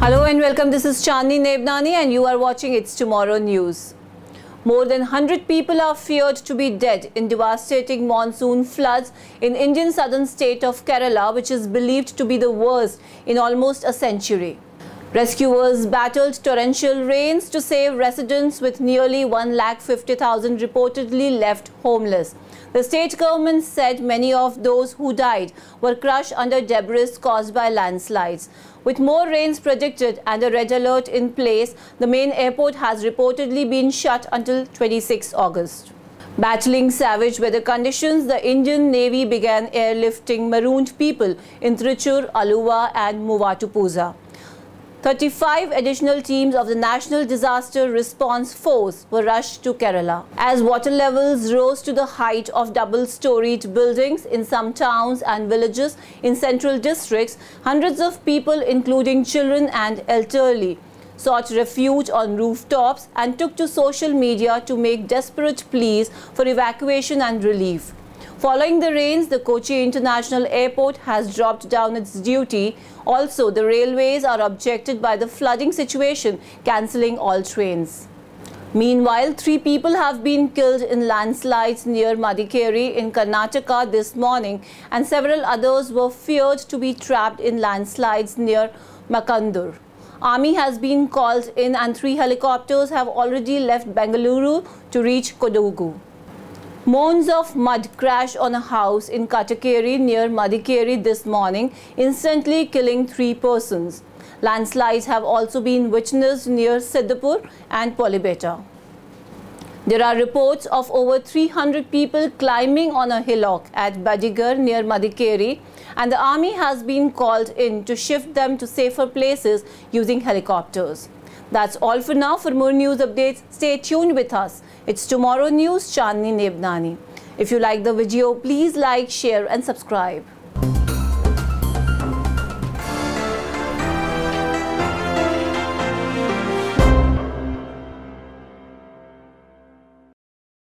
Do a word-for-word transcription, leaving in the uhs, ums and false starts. Hello and welcome. This is Chandni Nebnani and you are watching It's Tomorrow News. More than one hundred people are feared to be dead in devastating monsoon floods in Indian southern state of Kerala, which is believed to be the worst in almost a century. Rescuers battled torrential rains to save residents, with nearly one lakh fifty thousand reportedly left homeless. The state government said many of those who died were crushed under debris caused by landslides. With more rains predicted and a red alert in place, the main airport has reportedly been shut until twenty-sixth August. Battling savage weather conditions, the Indian Navy began airlifting marooned people in Trichur, Aluwa and Muvattupuzha. thirty-five additional teams of the National Disaster Response Force were rushed to Kerala as water levels rose to the height of double-storied buildings in some towns and villages in central districts. Hundreds of people, including children and elderly, sought refuge on rooftops and took to social media to make desperate pleas for evacuation and relief. Following the rains, the Kochi International Airport has dropped down its duty. Also, the railways are objected by the flooding situation, cancelling all trains. Meanwhile, three people have been killed in landslides near Madikeri in Karnataka this morning, and several others were feared to be trapped in landslides near Makandur. Army has been called in and three helicopters have already left Bengaluru to reach Kodogu. Mounds of mud crashed on a house in Katakeri near Madikeri this morning, instantly killing three persons. Landslides have also been witnessed near Siddhapur and Polybeta. There are reports of over three hundred people climbing on a hillock at Bajigar near Madikeri, and the army has been called in to shift them to safer places using helicopters. That's all for now. For more news updates, stay tuned with us. It's Tomorrow News, Chandni Nebnani. If you like the video, please like, share and subscribe.